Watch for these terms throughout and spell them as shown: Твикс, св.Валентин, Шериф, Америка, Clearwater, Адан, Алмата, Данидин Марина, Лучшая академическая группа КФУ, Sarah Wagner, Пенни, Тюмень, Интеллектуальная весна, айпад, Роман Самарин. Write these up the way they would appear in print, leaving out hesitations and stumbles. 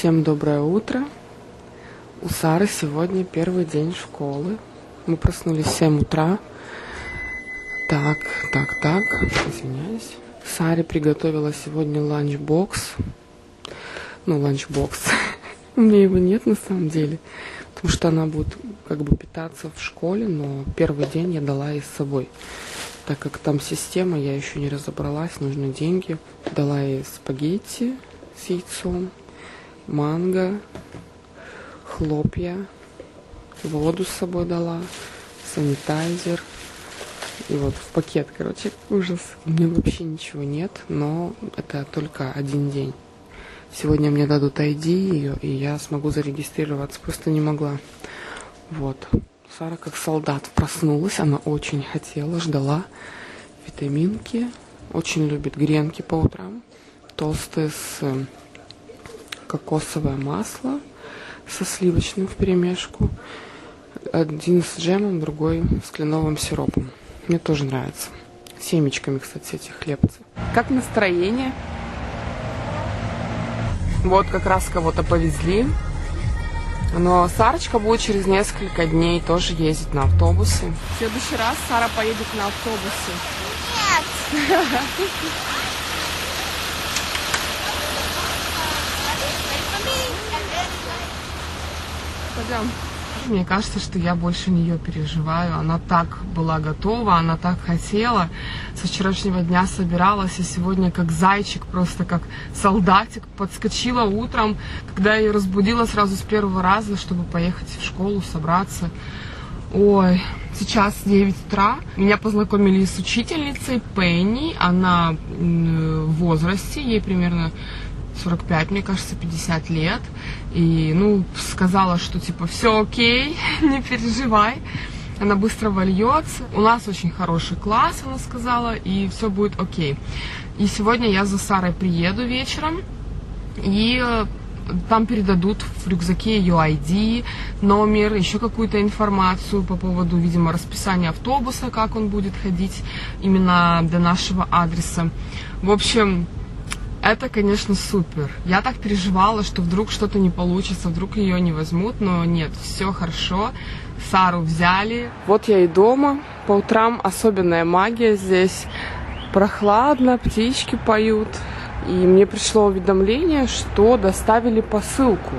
Всем доброе утро. У Сары сегодня первый день школы. Мы проснулись в 7 утра. Так, извиняюсь. Саре приготовила сегодня ланчбокс. Ланчбокс. У меня его нет на самом деле, потому что она будет питаться в школе, но первый день я дала ей с собой. Так как там система, я еще не разобралась, нужны деньги. Дала ей спагетти с яйцом, манго, хлопья, воду с собой дала, санитайзер. И вот в пакет, ужас. У меня вообще ничего нет, но это только один день. Сегодня мне дадут ID, и я смогу зарегистрироваться, просто не могла. Вот. Сара как солдат проснулась, она очень хотела, ждала витаминки. Очень любит гренки по утрам, толстые с кокосовое масло, со сливочным вперемешку. Один с джемом, другой с кленовым сиропом. Мне тоже нравится. Семечками, кстати, эти хлебцы. Как настроение? Вот как раз кого-то повезли. Но Сарочка будет через несколько дней тоже ездить на автобусе. В следующий раз Сара поедет на автобусе. Нет! Пойдем. Мне кажется, что я больше нее переживаю. Она так была готова, она так хотела. Со вчерашнего дня собиралась, и сегодня как зайчик, просто как солдатик, подскочила утром, когда я ее разбудила сразу с первого раза, чтобы поехать в школу, собраться. Ой, сейчас 9 утра. Меня познакомили с учительницей Пенни. Она в возрасте, ей примерно 45, мне кажется, 50 лет. И, сказала, что, все окей, не переживай. Она быстро вольется. У нас очень хороший класс, она сказала, и все будет окей. И сегодня я за Сарой приеду вечером, и там передадут в рюкзаке ее ID, номер, еще какую-то информацию по поводу, видимо, расписания автобуса, как он будет ходить именно до нашего адреса. В общем, это, конечно, супер. Я так переживала, что вдруг что-то не получится, вдруг ее не возьмут, но нет, все хорошо. Сару взяли. Вот я и дома. По утрам особенная магия здесь. Прохладно, птички поют. И мне пришло уведомление, что доставили посылку.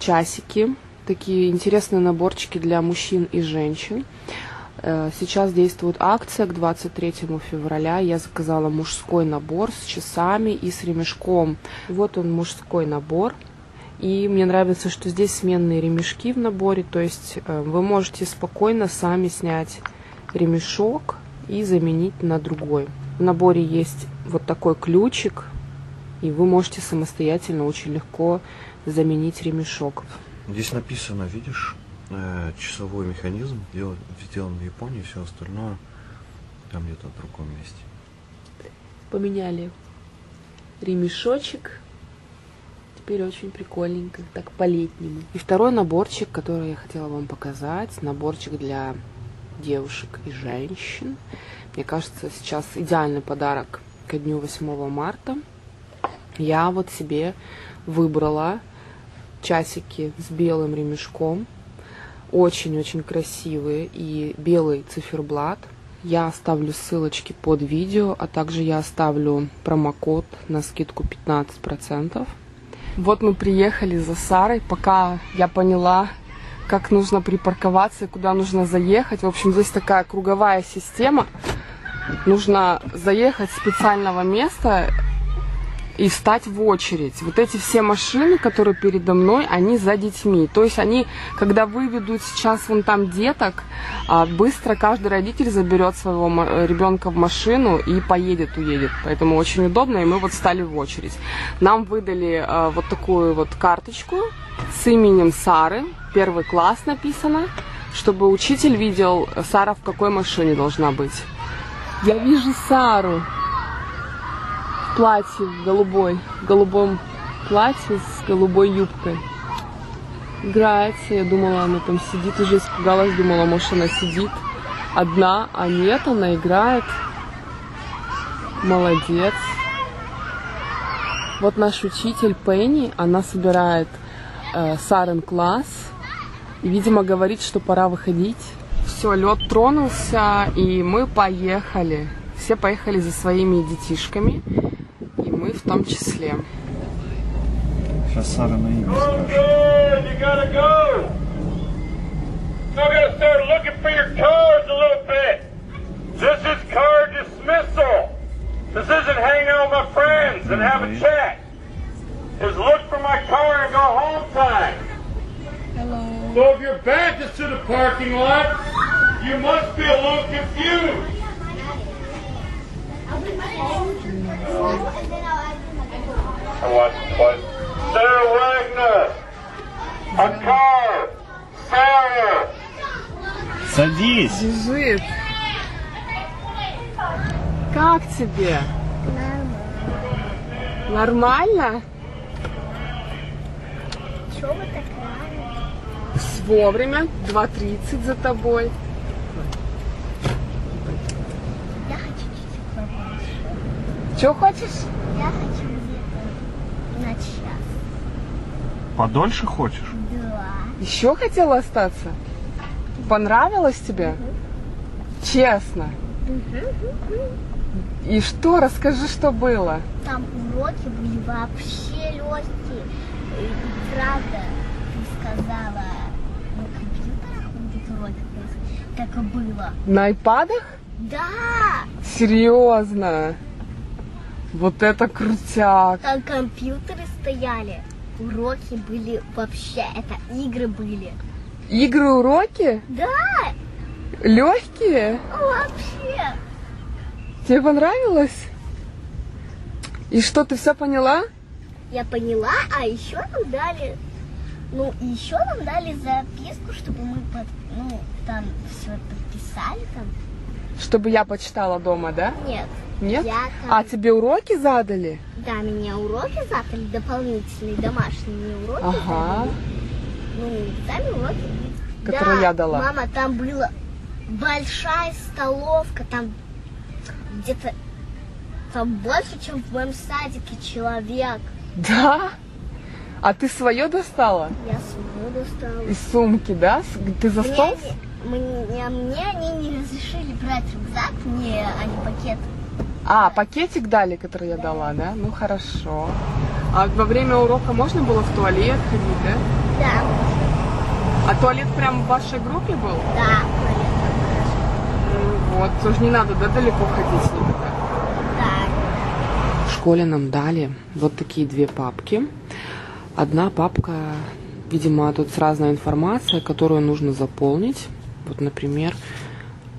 Часики, такие интересные наборчики для мужчин и женщин. Сейчас действует акция к 23 февраля. Я заказала мужской набор с часами и с ремешком. Вот он, мужской набор. И мне нравится, что здесь сменные ремешки в наборе. То есть вы можете спокойно сами снять ремешок и заменить на другой. В наборе есть вот такой ключик. И вы можете самостоятельно очень легко заменить ремешок. Здесь написано, видишь? Часовой механизм сделан в Японии, все остальное там где-то в другом месте. Поменяли ремешочек. Теперь очень прикольненько, так по-летнему. И второй наборчик, который я хотела вам показать, наборчик для девушек и женщин. Мне кажется, сейчас идеальный подарок ко дню 8 марта. Я вот себе выбрала часики с белым ремешком. Очень-очень красивые, и белый циферблат. Я оставлю ссылочки под видео, а также я оставлю промокод на скидку 15%. Вот мы приехали за Сарой, пока я поняла, как нужно припарковаться и куда нужно заехать. В общем, здесь такая круговая система. Нужно заехать с специального места и встать в очередь. Вот эти все машины, которые передо мной, они за детьми. То есть они, когда выведут сейчас вон там деток, быстро каждый родитель заберет своего ребенка в машину и поедет, уедет. Поэтому очень удобно, и мы вот стали в очередь. Нам выдали вот такую вот карточку с именем Сары. Первый класс написано, чтобы учитель видел, Сара в какой машине должна быть. Я вижу Сару. Платье в голубом платье с голубой юбкой. Играется, я думала, она там сидит, уже испугалась, думала, может, она сидит одна, а нет, она играет. Молодец. Вот наш учитель Пенни, она собирает сарен-класс. И, видимо, говорит, что пора выходить. Все, лед тронулся, и мы поехали. Все поехали за своими детишками, и мы в том числе. Сейчас Сара на имя скажет. So if your back is to the parking lot, you must be a little confused. I watched it twice. Sarah Wagner, a car, Sarah. Садись. Бежит. Как тебе? Нормально? Чего вы так? Вовремя, 2:30 за тобой. Я хочу чуть-чуть побольше. Чего хочешь? Я хочу где-то на час. Подольше хочешь? Да. Еще хотела остаться? Понравилось тебе? Угу. Честно? Угу. И что? Расскажи, что было. Там уроки были вообще легкие. И правда, ты сказала... Так и было. На айпадах? Да! Серьезно? Вот это крутяк! Там компьютеры стояли, уроки были вообще, это игры были. Игры, уроки? Да! Легкие? Вообще! Тебе понравилось? И что, ты все поняла? Я поняла, а еще нам дали... Ну, еще нам дали записку, чтобы мы там все подписали. Там. Чтобы я почитала дома, да? Нет. Нет? Там... А тебе уроки задали? Да, меня уроки задали, дополнительные, домашние уроки. Ага. Задали. Ну, сами уроки. Которые да, я дала. Мама, там была большая столовка, там где-то там больше, чем в моем садике человек. Да? А ты свое достала? Я свое достала. Из сумки, да? Ты за стол? Мне они не разрешили брать рюкзак, мне они пакет. А, пакетик дали, который я дала, да? Ну хорошо. А во время урока можно было в туалет ходить, да? Да. А туалет прям в вашей группе был? Да, туалет. Ну вот, тоже не надо, да, далеко ходить с ними, да? Да. В школе нам дали вот такие две папки. Одна папка, видимо, тут с разной информацией, которую нужно заполнить. Вот, например,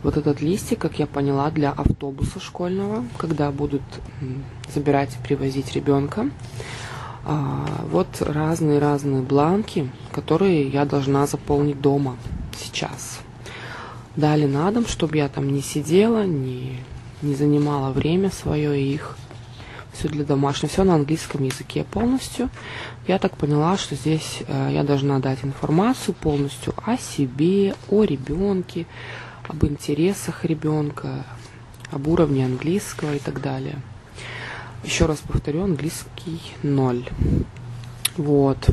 вот этот листик, как я поняла, для автобуса школьного, когда будут забирать и привозить ребенка. Вот разные-разные бланки, которые я должна заполнить дома сейчас. Дали на дом, чтобы я там не сидела, не занимала время свое и их. Все для домашнего, все на английском языке полностью. Я так поняла, что здесь я должна дать информацию полностью о себе, о ребенке, об интересах ребенка, об уровне английского и так далее. Еще раз повторю, английский 0. Вот.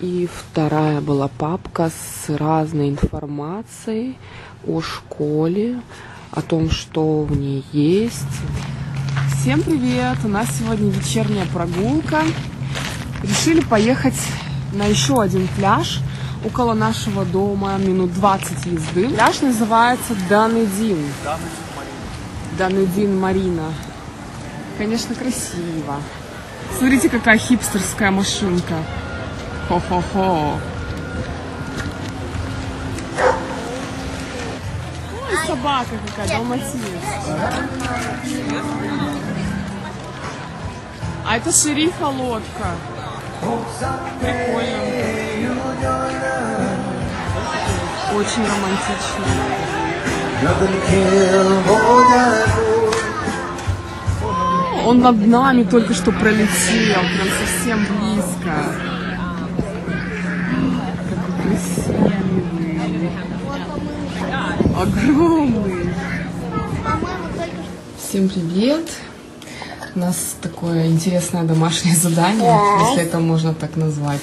И вторая была папка с разной информацией о школе, о том, что в ней есть. Всем привет! У нас сегодня вечерняя прогулка. Решили поехать на еще один пляж около нашего дома, минут 20 езды. Пляж называется Данидин. Данидин Марина. Конечно, красиво. Смотрите, какая хипстерская машинка. Хо-хо-хо. Ой, собака какая, далматинец. А это Шерифа лодка. Прикольно. Очень романтично. Он над нами только что пролетел. Прям совсем близко. Какой красивый. Огромный. Всем привет. У нас такое интересное домашнее задание, если это можно так назвать.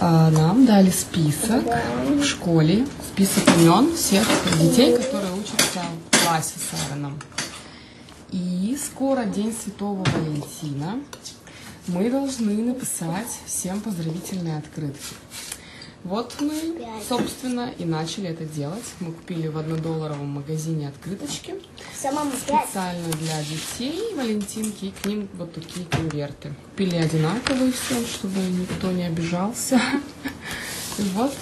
нам дали список в школе, список имен всех детей, которые учатся в классе с Аароном. И скоро день Святого Валентина. Мы должны написать всем поздравительные открытки. Вот мы, собственно, и начали это делать. Мы купили в $1 магазине открыточки специально для детей, валентинки, и к ним вот такие конверты. Купили одинаковые всем, чтобы никто не обижался. И вот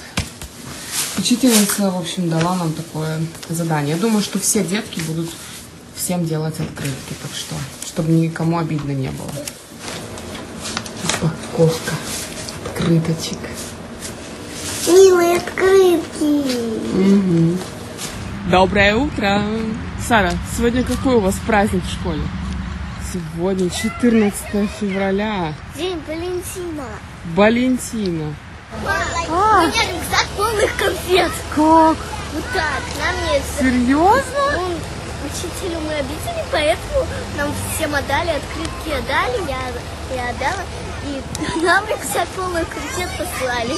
учительница, в общем, дала нам такое задание. Я думаю, что все детки будут всем делать открытки, так что, чтобы никому обидно не было. Упаковка открыточек. Милые открытки. Угу. Доброе утро. Сара, сегодня какой у вас праздник в школе? Сегодня 14 февраля. День Валентина. Валентина. Мама, у меня рюкзак полных конфет. Как? Вот так, нам есть. Серьезно? Он, учителю мы обидели, поэтому нам всем отдали, открытки отдали, я отдала. И нам рюкзак полный конфет послали.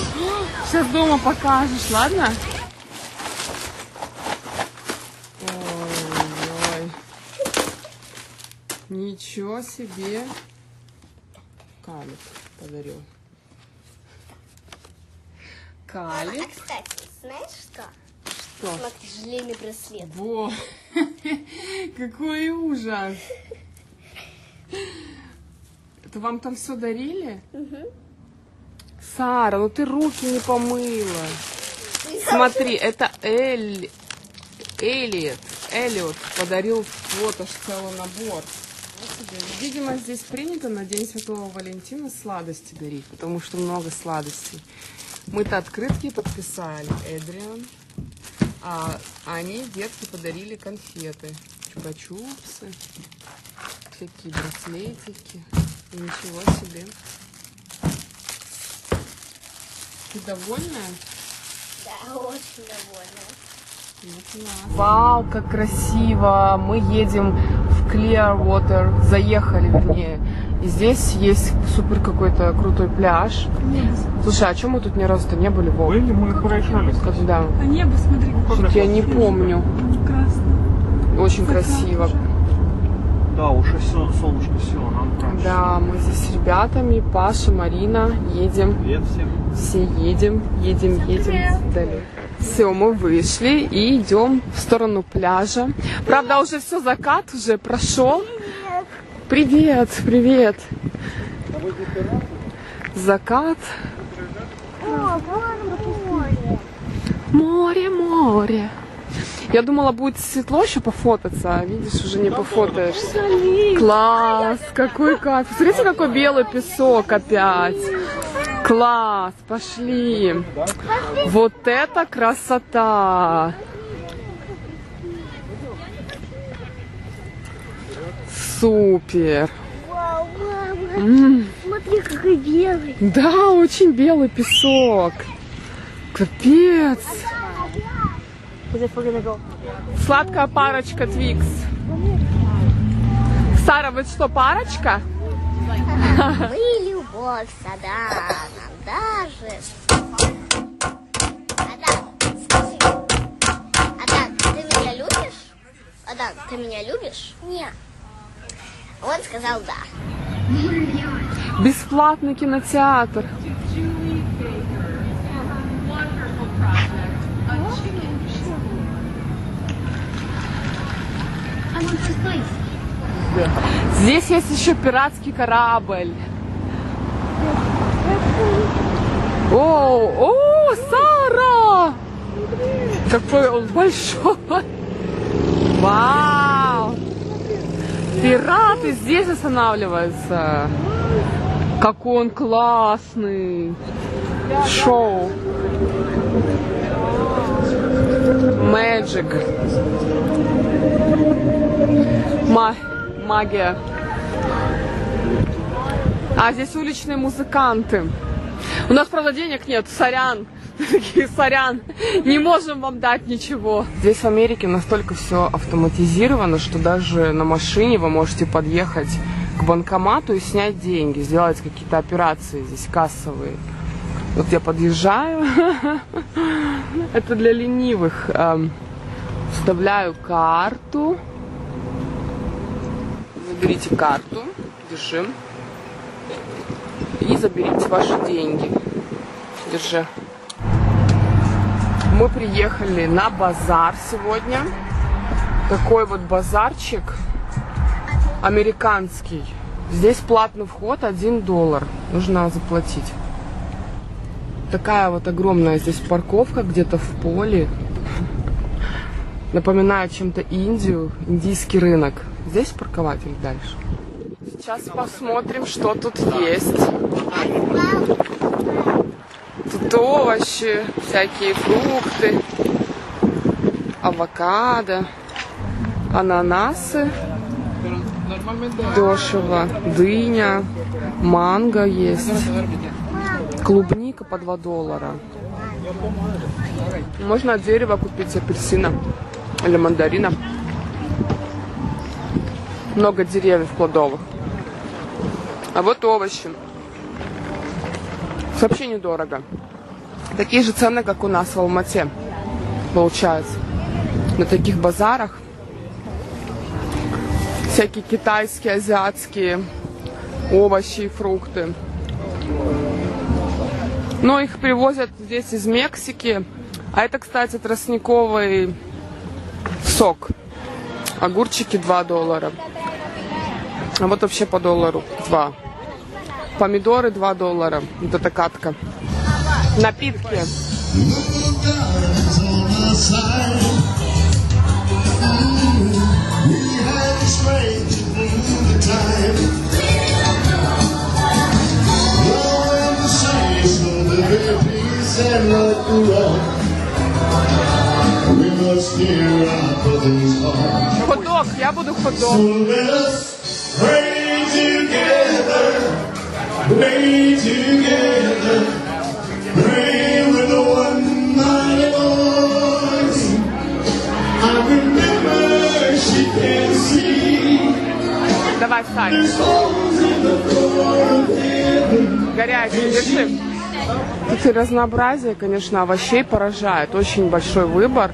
Сейчас дома покажешь, ладно? Ой-ой. Ничего себе. Калик подарю. Калик. А, кстати, знаешь что? Что? Смотри, желейный браслет. Во! Какой ужас! Это вам там все дарили? Угу. Сара, ну ты руки не помыла. Смотри, это Эллиот подарил вот аж целый набор. Видимо, здесь принято на День Святого Валентина сладости дарить, потому что много сладостей. Мы-то открытки подписали, Эдриан. А они, детки, подарили конфеты, чупа-чупсы, всякие браслетики. Ничего себе. Ты довольна? Да, очень довольна. Вау, как красиво. Мы едем в Clearwater. Заехали, вернее. И здесь есть супер какой-то крутой пляж. Небо. Слушай, а чем мы тут ни разу-то не были? Были, мы проезжали. Когда? А небо, смотри. Как я не помню. Красный. Очень красиво. Да, уже все, солнышко, все, нам там. Да, мы здесь с ребятами, Паша, Марина, едем. Привет всем. Все едем далее. Все, мы вышли и идем в сторону пляжа. Правда, уже все, закат уже прошел. Привет, привет. Закат. О, море. Море, море. Я думала, будет светло еще пофотаться, а видишь, уже не пофотаешься. Класс, какой кайф. Смотрите, какой белый песок опять. Класс, пошли. Вот это красота. Супер. Смотри, какой белый. Да, очень белый песок. Капец. Сладкая парочка Твикс. Сара, вы что, парочка? Мы любовь с Аданом, даже. Адан, скажи. Адан, ты меня любишь? Адан, ты меня любишь? Нет. Он сказал да. Бесплатный кинотеатр. Здесь есть еще пиратский корабль. О, Сара! Какой он большой! Вау! Пираты здесь останавливаются. Какой он классный! Шоу! Мэджик. Магия. А здесь уличные музыканты. У нас, правда, денег нет, сорян. Сорян, не можем вам дать ничего. Здесь в Америке настолько все автоматизировано, что даже на машине вы можете подъехать к банкомату и снять деньги, сделать какие-то операции здесь кассовые. Вот я подъезжаю. Это для ленивых. Вставляю карту. Заберите карту. Держи. И заберите ваши деньги. Держи. Мы приехали на базар сегодня. Такой вот базарчик американский. Здесь платный вход $1. Нужно заплатить. Такая вот огромная здесь парковка, где-то в поле. Напоминает чем-то Индию, индийский рынок. Здесь парковать или дальше? Сейчас посмотрим, что тут есть. Тут овощи, всякие фрукты, авокадо, ананасы, дешево, дыня, манго есть, клубника по $2. Можно от дерева купить апельсина или мандарина. Много деревьев плодовых. А вот овощи. Вообще недорого. Такие же цены, как у нас в Алмате, получается. На таких базарах. Всякие китайские, азиатские овощи и фрукты. Но их привозят здесь из Мексики. А это, кстати, тростниковый сок. Огурчики $2. А вот вообще по $2. Помидоры $2. Вот эта катка. Напитки. Хот-дог, я буду хот-дог. Давай, Саня. Горячий, дыши. Тут и разнообразие, конечно, овощей поражает. Очень большой выбор.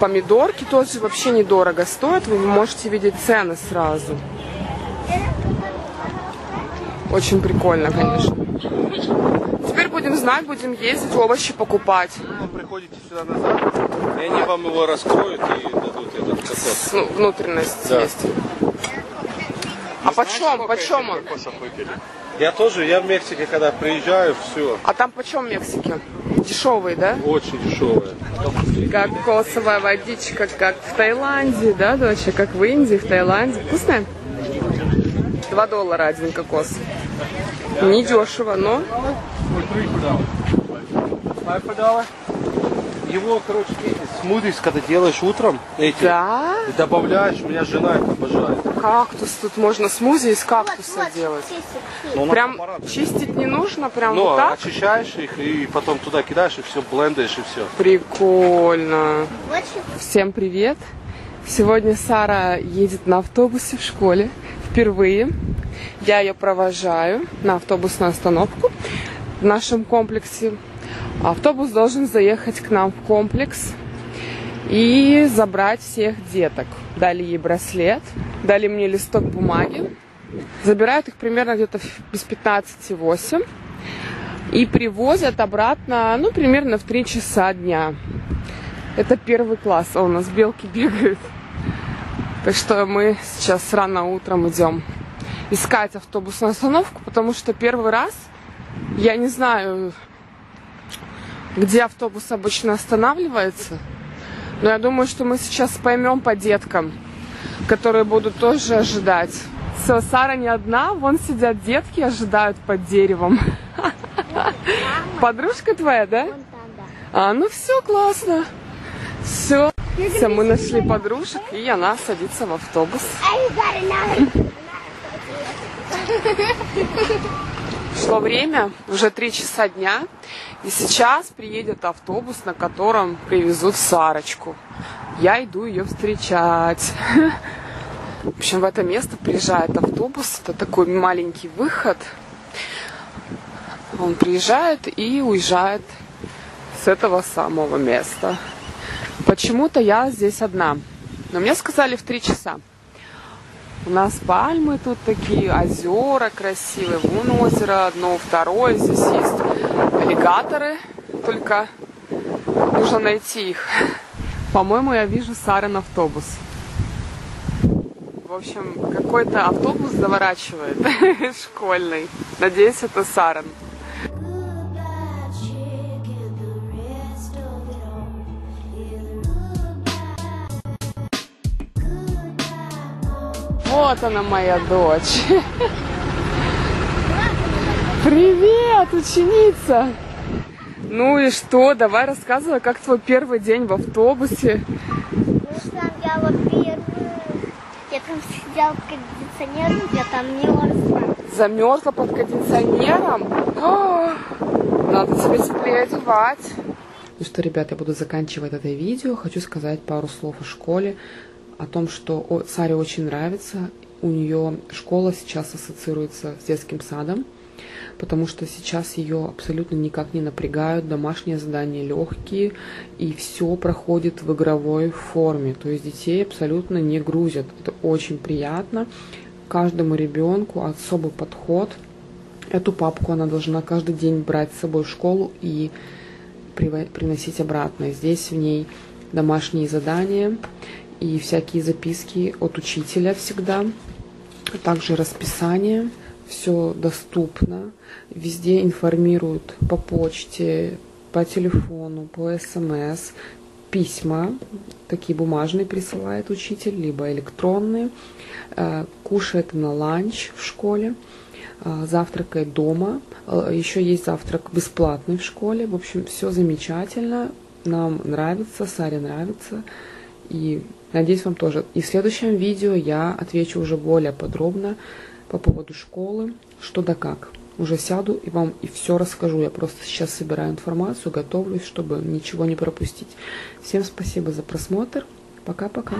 Помидорки тоже вообще недорого стоят. Вы можете видеть цены сразу. Очень прикольно, конечно. Теперь будем знать, будем ездить, овощи покупать. Вы приходите сюда назад, и они вам его раскроют и дадут этот кусок. Ну, внутренность есть. А почем? Почем он? Я тоже, я в Мексике, когда приезжаю, все. А там почем в Мексике? Дешевые, да? Очень дешевые. Кокосовая водичка, как в Таиланде, да, доча? Как в Индии, в Таиланде. Вкусная? $2 один кокос. Не дешево, но... Его, короче, смузи, когда делаешь утром, эти, да? И добавляешь, у меня жена это обожает. Кактус, тут можно смузи из кактуса делать. Но прям чистить не нужно, прям но вот так? Очищаешь их и потом туда кидаешь, и все, блендишь, и все. Прикольно. Всем привет. Сегодня Сара едет на автобусе в школе впервые. Я ее провожаю на автобусную остановку в нашем комплексе. Автобус должен заехать к нам в комплекс и забрать всех деток. Дали ей браслет, дали мне листок бумаги. Забирают их примерно где-то без 15:08 и привозят обратно, ну, примерно в 3 часа дня. Это первый класс, а у нас белки бегают. Так что мы сейчас рано утром идем искать автобусную остановку, потому что первый раз, я не знаю... где автобус обычно останавливается. Но я думаю, что мы сейчас поймем по деткам, которые будут тоже ожидать. Все, Сара не одна, вон сидят детки, ожидают под деревом. Подружка твоя, да? А, ну все, классно. Все, мы нашли подружек, и она садится в автобус. Шло время, уже 3 часа дня, и сейчас приедет автобус, на котором привезут Сарочку. Я иду ее встречать. В общем, в это место приезжает автобус, это такой маленький выход. Он приезжает и уезжает с этого самого места. Почему-то я здесь одна. Но мне сказали в 3 часа. У нас пальмы тут такие, озера красивые. Вон озеро одно, второе. Здесь есть аллигаторы. Только нужно найти их. По-моему, я вижу Сарин автобус. В общем, какой-то автобус заворачивает, школьный. Надеюсь, это Сарин. Вот она, моя дочь. Привет, ученица! Ну и что? Давай рассказывай, как твой первый день в автобусе. Я там сидела под кондиционером, я там мерзла. Замерзла под кондиционером? О, надо тебе теплее одевать. Ну что, ребята, я буду заканчивать это видео. Хочу сказать пару слов о школе, о том, что Саре очень нравится. У нее школа сейчас ассоциируется с детским садом, потому что сейчас ее абсолютно никак не напрягают, домашние задания легкие, и все проходит в игровой форме, то есть детей абсолютно не грузят. Это очень приятно. Каждому ребенку особый подход. Эту папку она должна каждый день брать с собой в школу и приносить обратно. Здесь в ней домашние задания и всякие записки от учителя всегда, а также расписание. Все доступно, везде информируют по почте, по телефону, по СМС, письма, такие бумажные присылает учитель, либо электронные. Кушает на ланч в школе, завтракает дома, еще есть завтрак бесплатный в школе. В общем, все замечательно, нам нравится, Саре нравится. И надеюсь, вам тоже. И в следующем видео я отвечу уже более подробно по поводу школы, что да как. Уже сяду и вам и все расскажу. Я просто сейчас собираю информацию, готовлюсь, чтобы ничего не пропустить. Всем спасибо за просмотр. Пока-пока.